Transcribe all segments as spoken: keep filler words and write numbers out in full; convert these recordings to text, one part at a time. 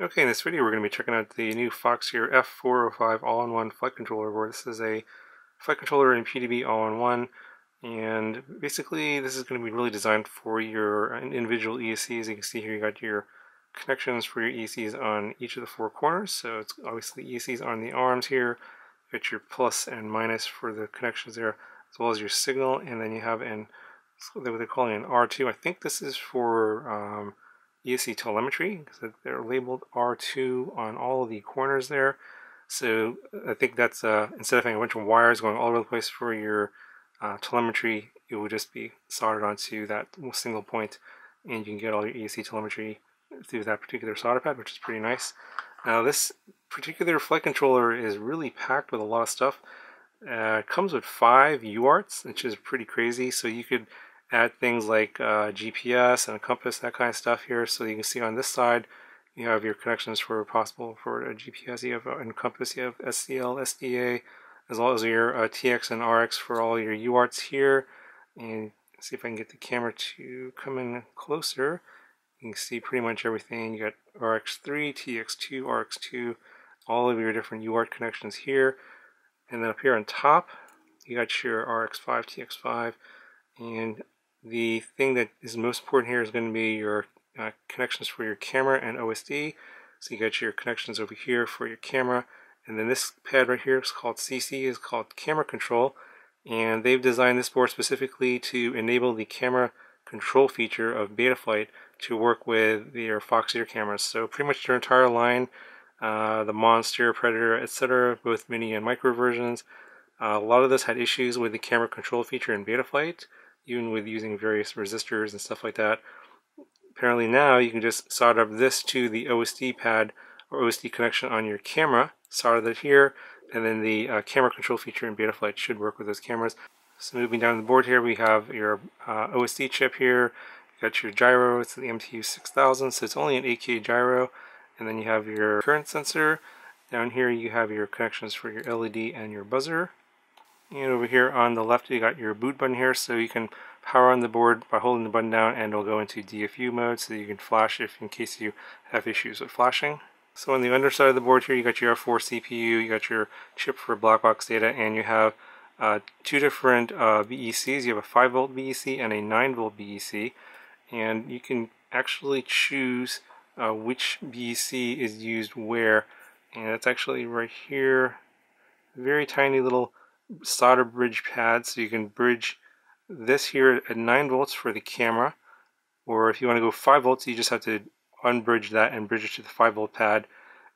Okay, in this video we're going to be checking out the new Foxeer F four oh five all-in-one flight controller board. This is a flight controller and P D B all-in-one, and basically this is going to be really designed for your individual E S Cs. You can see here you got your connections for your E S Cs on each of the four corners, so it's obviously E S Cs on the arms here. You got your plus and minus for the connections there, as well as your signal, and then you have an, what they're calling an R two. I think this is for um, E S C telemetry, because they're labeled R two on all of the corners there. So I think that's uh, instead of having a bunch of wires going all over the place for your uh, telemetry, it will just be soldered onto that single point, and you can get all your E S C telemetry through that particular solder pad, which is pretty nice. Now this particular flight controller is really packed with a lot of stuff. Uh, it comes with five U A R Ts, which is pretty crazy. So you could add things like uh, G P S and a compass, that kind of stuff here. So you can see on this side, you have your connections for possible for a G P S, you have a compass, you have S C L, S D A, as well as your uh, T X and R X for all your U A R Ts here. And see if I can get the camera to come in closer. You can see pretty much everything. You got R X three, T X two, R X two, all of your different U A R T connections here. And then up here on top, you got your R X five, T X five, and the thing that is most important here is going to be your uh, connections for your camera and O S D. So you got your connections over here for your camera, and then this pad right here is called C C, is called camera control, and they've designed this board specifically to enable the camera control feature of Betaflight to work with your Foxeer cameras. So pretty much their entire line, uh, the Monster, Predator, et cetera, both mini and micro versions, uh, a lot of those had issues with the camera control feature in Betaflight, even with using various resistors and stuff like that. Apparently now you can just solder up this to the O S D pad or O S D connection on your camera, solder that here, and then the uh, camera control feature in Betaflight should work with those cameras. So moving down the board here, we have your uh, O S D chip here, you got your gyro, it's the M P U six thousand, so it's only an eight K gyro, and then you have your current sensor. Down here you have your connections for your L E D and your buzzer. And over here on the left you got your boot button here, so you can power on the board by holding the button down and it'll go into D F U mode, so you can flash if in case you have issues with flashing. So on the underside of the board here you got your F four C P U, you got your chip for black box data, and you have uh, two different uh, B E Cs. You have a five volt B E C and a nine volt B E C, and you can actually choose uh, which B E C is used where, and it's actually right here, very tiny little solder bridge pad, so you can bridge this here at nine volts for the camera, or if you want to go five volts you just have to unbridge that and bridge it to the five volt pad,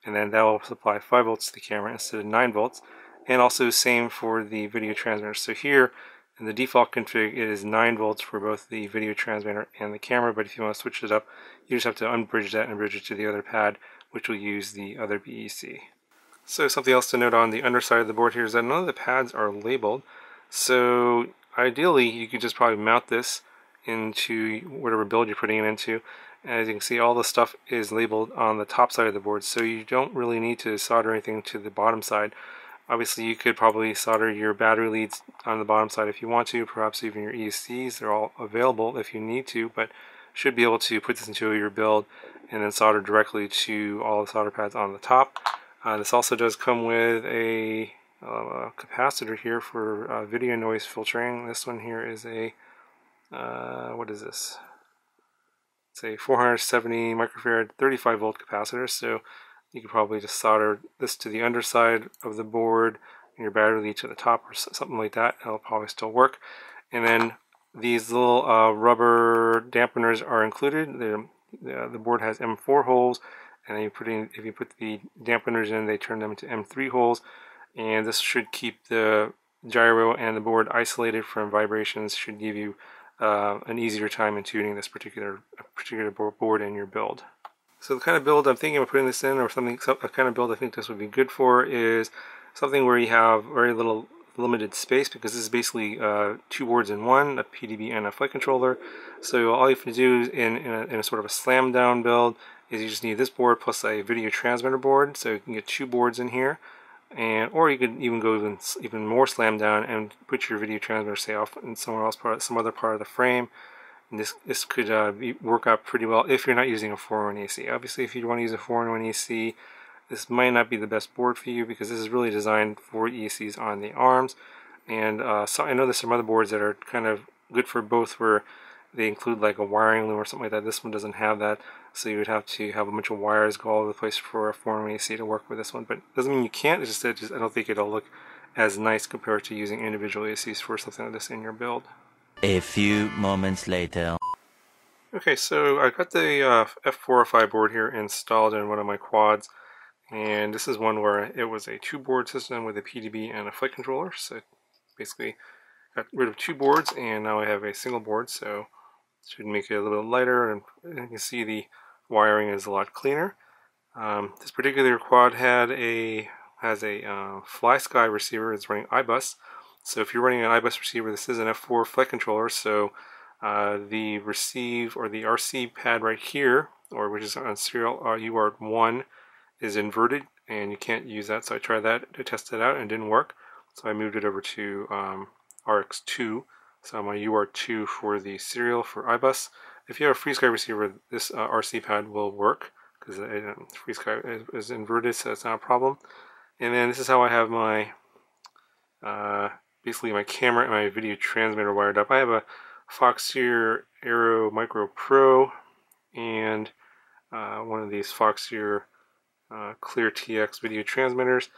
and then that will supply five volts to the camera instead of nine volts, and also same for the video transmitter. So here in the default config it is nine volts for both the video transmitter and the camera, but if you want to switch it up you just have to unbridge that and bridge it to the other pad, which will use the other B E C. So something else to note on the underside of the board here is that none of the pads are labeled, so ideally you could just probably mount this into whatever build you're putting it into, and as you can see all the stuff is labeled on the top side of the board, so you don't really need to solder anything to the bottom side. Obviously you could probably solder your battery leads on the bottom side if you want to, perhaps even your E S Cs, they're all available if you need to, but should be able to put this into your build and then solder directly to all the solder pads on the top. Uh, this also does come with a uh, capacitor here for uh, video noise filtering. This one here is a, uh, what is this? It's a four hundred seventy microfarad thirty-five volt capacitor, so you could probably just solder this to the underside of the board and your battery lead to the top or something like that, it'll probably still work. And then these little uh, rubber dampeners are included. The, uh, the board has M four holes, and then you put in, if you put the dampeners in, they turn them into M three holes, and this should keep the gyro and the board isolated from vibrations, should give you uh, an easier time in tuning this particular particular board in your build. So the kind of build I'm thinking of putting this in, or something, a kind of build I think this would be good for, is something where you have very little limited space, because this is basically uh, two boards in one, a P D B and a flight controller. So all you have to do in, in, a, in a sort of a slam down build is you just need this board plus a video transmitter board, so you can get two boards in here, and or you could even go even, even more slam down and put your video transmitter, say, off in somewhere else, part, some other part of the frame, And this this could uh, be, work out pretty well if you're not using a four oh one A C. Obviously, if you want to use a four oh one A C, this might not be the best board for you, because this is really designed for E A Cs on the ARMs. And uh, so I know there's some other boards that are kind of good for both, where they include like a wiring loom or something like that. This one doesn't have that, so you would have to have a bunch of wires go all over the place for a four oh one A C to work with this one. But it doesn't mean you can't. It's just that just, I don't think it'll look as nice compared to using individual A Cs for something like this in your build. A few moments later. Okay, so I got the uh, F four oh five board here installed in one of my quads. And this is one where it was a two board system with a P D B and a flight controller. So basically got rid of two boards and now I have a single board, so should make it a little bit lighter, and you can see the wiring is a lot cleaner. Um, this particular quad had a has a uh, FlySky receiver. It's running IBus, so if you're running an IBus receiver, this is an F four flight controller, so uh, the receive or the R C pad right here, or which is on serial uh, U A R T one, is inverted and you can't use that, so I tried that to test it out and it didn't work, so I moved it over to um, R X two. So I'm on U A R T two for the serial for IBus. If you have a FreeSky receiver, this uh, R C pad will work, because uh, FreeSky is, is inverted, so that's not a problem. And then this is how I have my, uh, basically my camera and my video transmitter wired up. I have a Foxeer Aero Micro Pro and uh, one of these Foxeer uh, Clear T X video transmitters.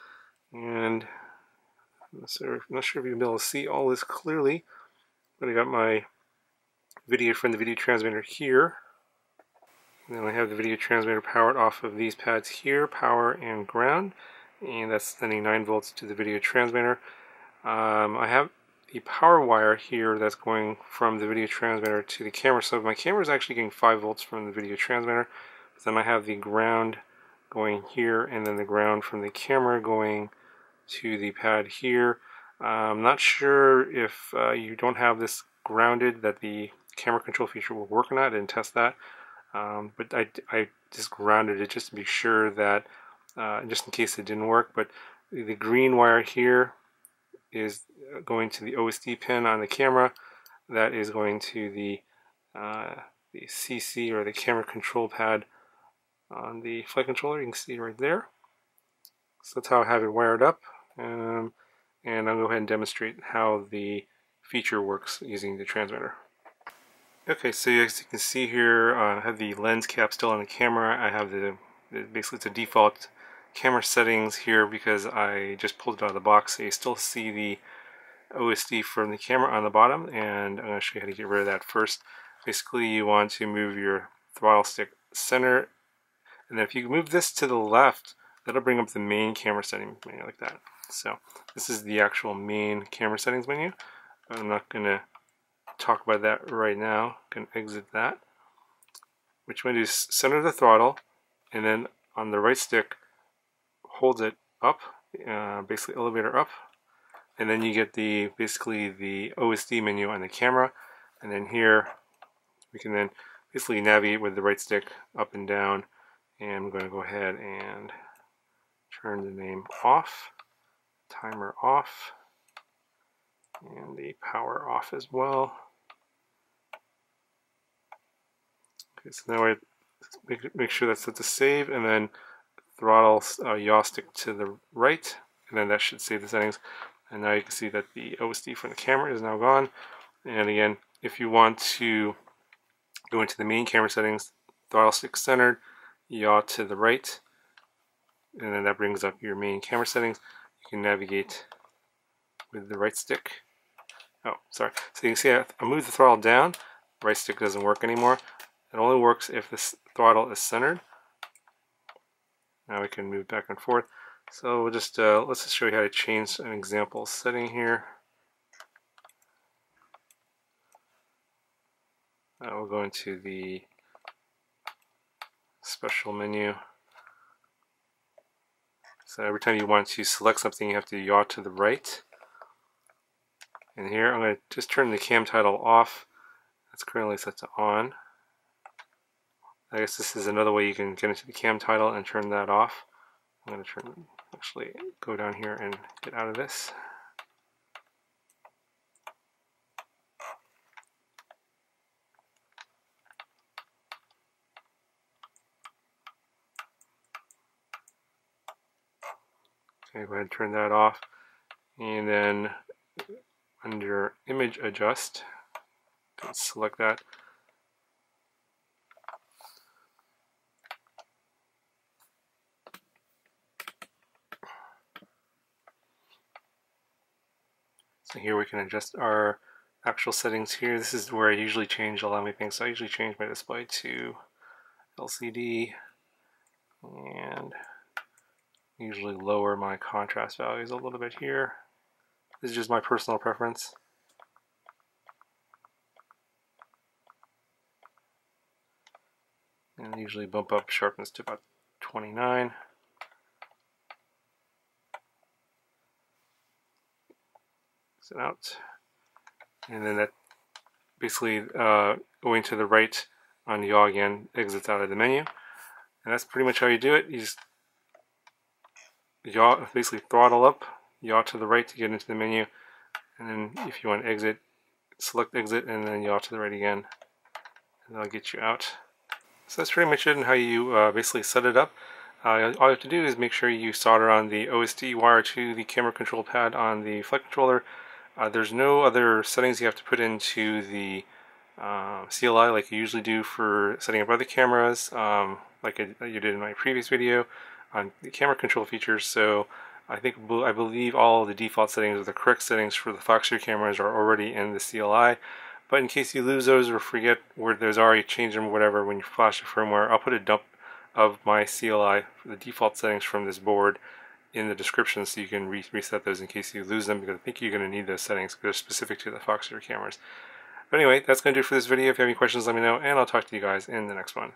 And so I'm not sure if you can be able to see all this clearly, but I got my video from the video transmitter here, and then I have the video transmitter powered off of these pads here, power and ground, and that's sending nine volts to the video transmitter. Um, I have the power wire here that's going from the video transmitter to the camera, so my camera is actually getting five volts from the video transmitter, but then I have the ground going here, and then the ground from the camera going to the pad here. Uh, I'm not sure if uh, you don't have this grounded that the camera control feature will work or not. I didn't test that, um, but I, I just grounded it just to be sure that, uh, just in case it didn't work. But the green wire here is going to the O S D pin on the camera. That is going to the, uh, the C C or the camera control pad on the flight controller. You can see right there. So that's how I have it wired up. Um, and I'll go ahead and demonstrate how the feature works using the transmitter. Okay, so as you can see here, uh, I have the lens cap still on the camera. I have the, basically it's a default camera settings here because I just pulled it out of the box. So you still see the O S D from the camera on the bottom, and I'm going to show you how to get rid of that first. Basically, you want to move your throttle stick center, and then if you move this to the left, that'll bring up the main camera setting menu like that. So this is the actual main camera settings menu. I'm not going to talk about that right now. I'm going to exit that. What you want to do is center the throttle, and then on the right stick, hold it up, uh, basically elevator up, and then you get the basically the O S D menu on the camera. And then here we can then basically navigate with the right stick up and down. And I'm going to go ahead and turn the name off, timer off, and the power off as well. Okay, so now I make, make sure that's set to save, and then throttle uh, yaw stick to the right, and then that should save the settings. And now you can see that the O S D from the camera is now gone. And again, if you want to go into the main camera settings, throttle stick centered, yaw to the right, and then that brings up your main camera settings. You can navigate with the right stick. Oh, sorry. So you can see I, I moved the throttle down. Right stick doesn't work anymore. It only works if this throttle is centered. Now we can move back and forth. So we'll just uh, let's just show you how to change an example setting here. Now we'll go into the special menu. So every time you want to select something, you have to yaw to the right. And here I'm going to just turn the cam title off. That's currently set to on. I guess this is another way you can get into the cam title and turn that off. I'm going to turn, actually go down here and get out of this. going to go ahead and turn that off. And then under image adjust, select that. So here we can adjust our actual settings here. This is where I usually change a lot of my things. So I usually change my display to L C D and usually lower my contrast values a little bit here. This is just my personal preference. And usually bump up sharpness to about twenty-nine. Exit out. And then that basically uh, going to the right on the A U G end exits out of the menu. And that's pretty much how you do it. You just yaw, basically throttle up, yaw to the right to get into the menu. And then if you want to exit, select exit and then yaw to the right again. And that'll get you out. So that's pretty much it on how you uh, basically set it up. Uh, all you have to do is make sure you solder on the O S D wire to the camera control pad on the flight controller. Uh, there's no other settings you have to put into the uh, C L I like you usually do for setting up other cameras, um, like I, you did in my previous video on the camera control features. So I think I believe all of the default settings or the correct settings for the Foxeer cameras are already in the C L I. But in case you lose those or forget where those are, you change them, whatever, when you flash the firmware. I'll put a dump of my C L I, for the default settings from this board, in the description so you can re reset those in case you lose them, because I think you're going to need those settings because they're specific to the Foxeer cameras. But anyway, that's going to do it for this video. If you have any questions, let me know, and I'll talk to you guys in the next one.